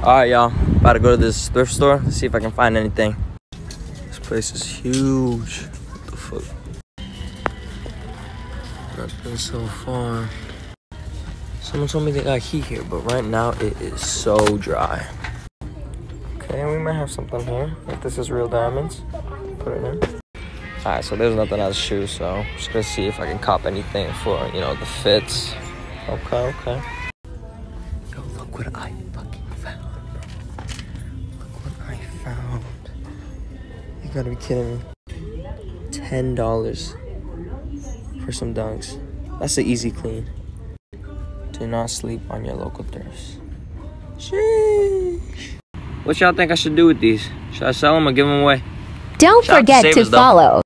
Alright, y'all. About to go to this thrift store. Let's see if I can find anything. This place is huge. What the fuck? Nothing so far. Someone told me they got heat here, but right now it is so dry. Okay, we might have something here. If this is real diamonds, put it in. Alright, so there's nothing on the shoe, so I'm just gonna see if I can cop anything for, you know, the fits. Okay, okay. Yo, look what I fucking found, bro. Look what I found. You gotta be kidding me. $10 for some dunks. That's an easy clean. Do not sleep on your local thirst. Sheesh. What y'all think I should do with these? Should I sell them or give them away? Don't forget to follow.